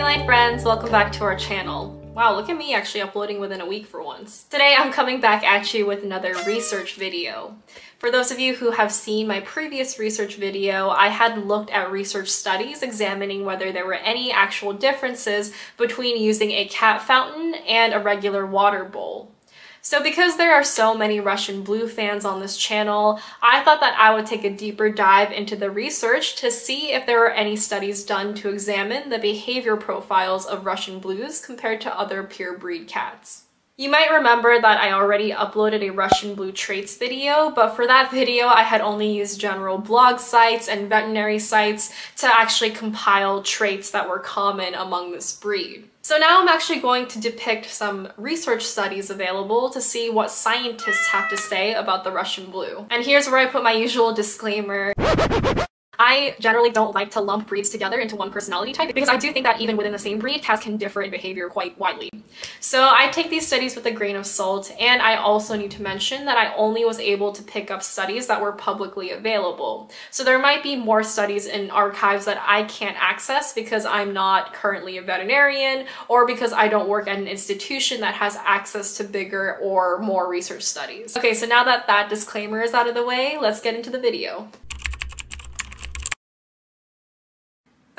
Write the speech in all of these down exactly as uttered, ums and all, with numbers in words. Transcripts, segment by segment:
Feline friends, welcome back to our channel. Wow, look at me actually uploading within a week for once. Today I'm coming back at you with another research video. For those of you who have seen my previous research video, I had looked at research studies examining whether there were any actual differences between using a cat fountain and a regular water bowl. So because there are so many Russian Blue fans on this channel, I thought that I would take a deeper dive into the research to see if there are any studies done to examine the behavior profiles of Russian Blues compared to other purebred cats. You might remember that I already uploaded a Russian Blue traits video, but for that video I had only used general blog sites and veterinary sites to actually compile traits that were common among this breed. So now I'm actually going to depict some research studies available to see what scientists have to say about the Russian Blue. And here's where I put my usual disclaimer. I generally don't like to lump breeds together into one personality type because I do think that even within the same breed, cats can differ in behavior quite widely. So I take these studies with a grain of salt, and I also need to mention that I only was able to pick up studies that were publicly available. So there might be more studies in archives that I can't access because I'm not currently a veterinarian or because I don't work at an institution that has access to bigger or more research studies. Okay, so now that that disclaimer is out of the way, let's get into the video.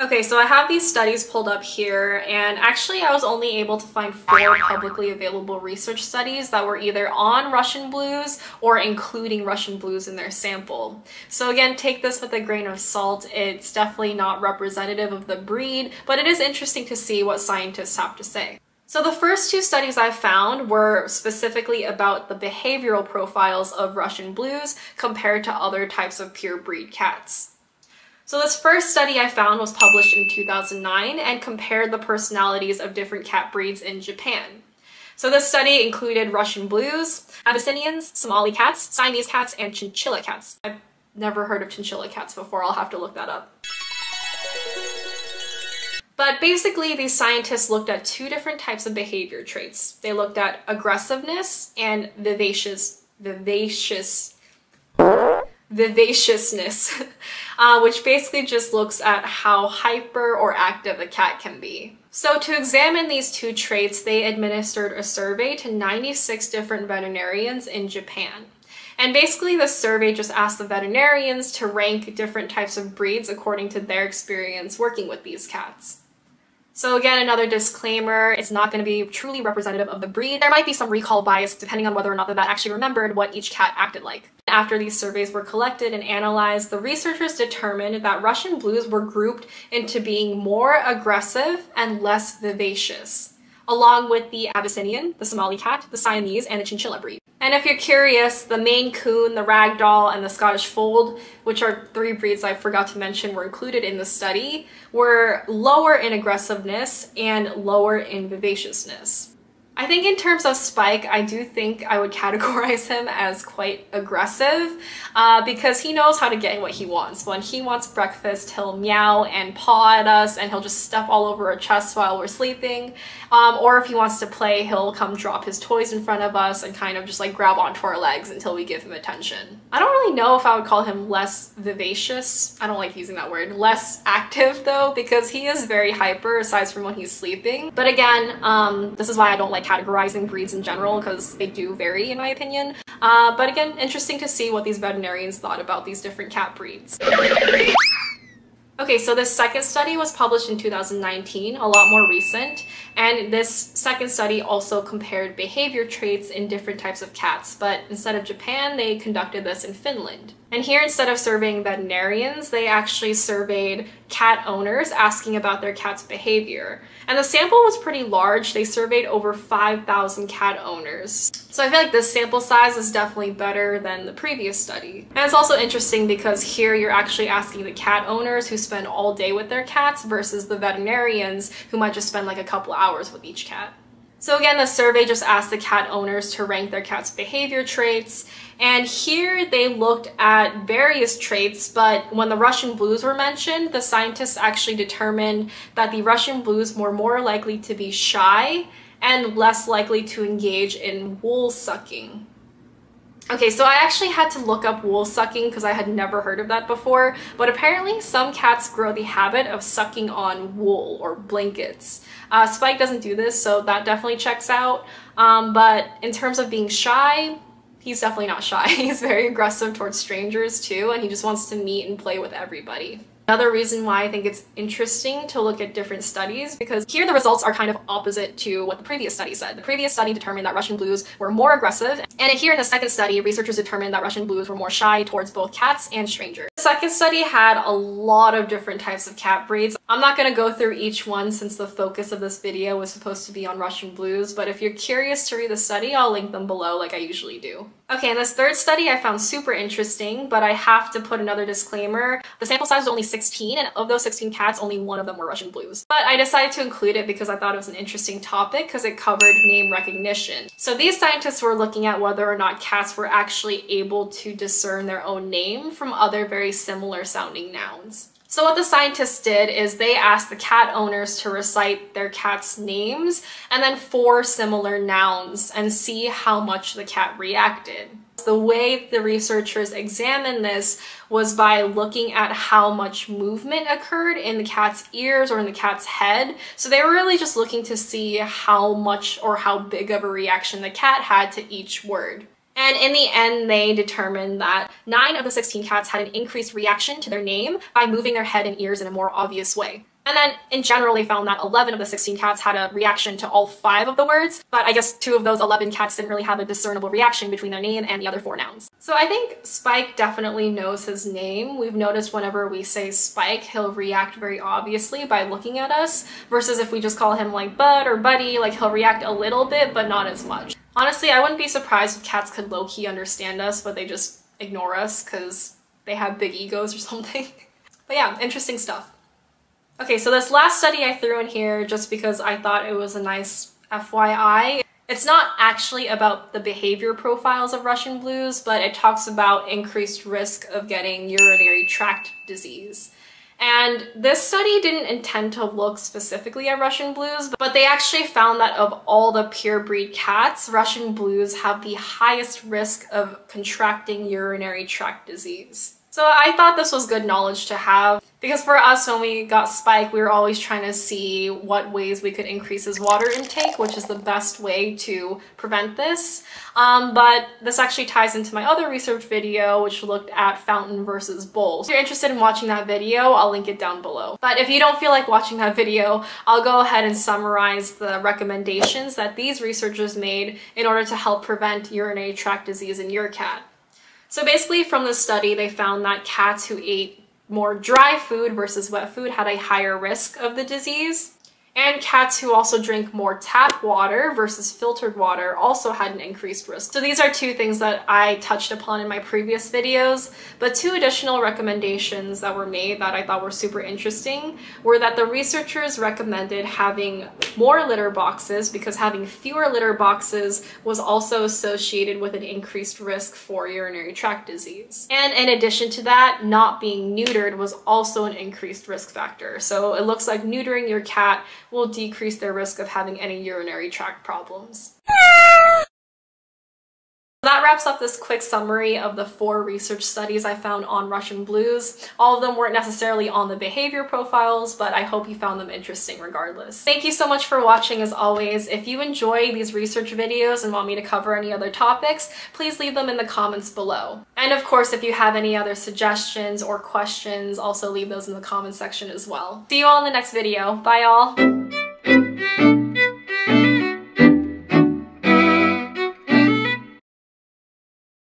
Okay, so I have these studies pulled up here, and actually I was only able to find four publicly available research studies that were either on Russian Blues or including Russian Blues in their sample. So again, take this with a grain of salt. It's definitely not representative of the breed, but it is interesting to see what scientists have to say. So the first two studies I found were specifically about the behavioral profiles of Russian Blues compared to other types of purebred cats. So this first study I found was published in two thousand nine and compared the personalities of different cat breeds in Japan. So this study included Russian Blues, Abyssinians, Somali cats, Siamese cats, and Chinchilla cats. I've never heard of Chinchilla cats before, I'll have to look that up. But basically, these scientists looked at two different types of behavior traits. They looked at aggressiveness and vivacious, vivacious, vivaciousness, uh, which basically just looks at how hyper or active a cat can be. So to examine these two traits, they administered a survey to ninety-six different veterinarians in Japan. And basically the survey just asked the veterinarians to rank different types of breeds according to their experience working with these cats. So again, another disclaimer, it's not going to be truly representative of the breed. There might be some recall bias depending on whether or not the vet actually remembered what each cat acted like. After these surveys were collected and analyzed, the researchers determined that Russian Blues were grouped into being more aggressive and less vivacious, along with the Abyssinian, the Somali cat, the Siamese, and the Chinchilla breed. And if you're curious, the Maine Coon, the Ragdoll, and the Scottish Fold, which are three breeds I forgot to mention were included in the study, were lower in aggressiveness and lower in vivaciousness. I think in terms of Spike, I do think I would categorize him as quite aggressive uh, because he knows how to get what he wants. When he wants breakfast, he'll meow and paw at us, and he'll just step all over our chest while we're sleeping. Um, or if he wants to play, he'll come drop his toys in front of us and kind of just like grab onto our legs until we give him attention. I don't really know if I would call him less vivacious. I don't like using that word. Less active though, because he is very hyper aside from when he's sleeping. But again, um, this is why I don't like categorizing breeds in general, because they do vary in my opinion. Uh, but again, interesting to see what these veterinarians thought about these different cat breeds. Okay, so this second study was published in two thousand nineteen, a lot more recent, and this second study also compared behavior traits in different types of cats, but instead of Japan, they conducted this in Finland. And here, instead of surveying veterinarians, they actually surveyed cat owners asking about their cat's behavior. And the sample was pretty large. They surveyed over five thousand cat owners. So I feel like this sample size is definitely better than the previous study. And it's also interesting because here you're actually asking the cat owners who spend all day with their cats versus the veterinarians who might just spend like a couple hours with each cat. So again, the survey just asked the cat owners to rank their cat's behavior traits, and here they looked at various traits, but when the Russian Blues were mentioned, the scientists actually determined that the Russian Blues were more likely to be shy and less likely to engage in wool sucking. Okay, so I actually had to look up wool sucking because I had never heard of that before, but apparently some cats grow the habit of sucking on wool or blankets. Uh, Spike doesn't do this, so that definitely checks out. Um, but in terms of being shy, he's definitely not shy. He's very aggressive towards strangers too, and he just wants to meet and play with everybody. Another reason why I think it's interesting to look at different studies, because here the results are kind of opposite to what the previous study said. The previous study determined that Russian Blues were more aggressive, and here in the second study, researchers determined that Russian Blues were more shy towards both cats and strangers. The second study had a lot of different types of cat breeds. I'm not going to go through each one since the focus of this video was supposed to be on Russian Blues, but if you're curious to read the study, I'll link them below like I usually do. Okay, and this third study I found super interesting, but I have to put another disclaimer. The sample size was only sixteen, and of those sixteen cats, only one of them were Russian Blues. But I decided to include it because I thought it was an interesting topic because it covered name recognition. So these scientists were looking at whether or not cats were actually able to discern their own name from other very similar sounding nouns. So what the scientists did is they asked the cat owners to recite their cat's names and then four similar nouns and see how much the cat reacted. The way the researchers examined this was by looking at how much movement occurred in the cat's ears or in the cat's head. So they were really just looking to see how much or how big of a reaction the cat had to each word. And in the end, they determined that nine of the sixteen cats had an increased reaction to their name by moving their head and ears in a more obvious way. And then in general, they found that eleven of the sixteen cats had a reaction to all five of the words, but I guess two of those eleven cats didn't really have a discernible reaction between their name and the other four nouns. So I think Spike definitely knows his name. We've noticed whenever we say Spike, he'll react very obviously by looking at us, versus if we just call him like Bud or Buddy, like he'll react a little bit, but not as much. Honestly, I wouldn't be surprised if cats could low-key understand us, but they just ignore us because they have big egos or something. But yeah, interesting stuff. Okay, so this last study I threw in here just because I thought it was a nice F Y I. It's not actually about the behavior profiles of Russian Blues, but it talks about increased risk of getting urinary tract disease. And this study didn't intend to look specifically at Russian Blues, but they actually found that of all the purebred cats, Russian Blues have the highest risk of contracting urinary tract disease. So I thought this was good knowledge to have, because for us, when we got Spike, we were always trying to see what ways we could increase his water intake, which is the best way to prevent this. Um, but this actually ties into my other research video, which looked at fountain versus bowl. So if you're interested in watching that video, I'll link it down below. But if you don't feel like watching that video, I'll go ahead and summarize the recommendations that these researchers made in order to help prevent urinary tract disease in your cat. So basically from this study, they found that cats who ate more dry food versus wet food had a higher risk of the disease. And cats who also drink more tap water versus filtered water also had an increased risk. So these are two things that I touched upon in my previous videos, but two additional recommendations that were made that I thought were super interesting were that the researchers recommended having more litter boxes because having fewer litter boxes was also associated with an increased risk for urinary tract disease. And in addition to that, not being neutered was also an increased risk factor. So it looks like neutering your cat will decrease their risk of having any urinary tract problems. That wraps up this quick summary of the four research studies I found on Russian Blues. All of them weren't necessarily on the behavior profiles, but I hope you found them interesting regardless. Thank you so much for watching as always. If you enjoy these research videos and want me to cover any other topics, please leave them in the comments below. And of course, if you have any other suggestions or questions, also leave those in the comments section as well. See you all in the next video. Bye all!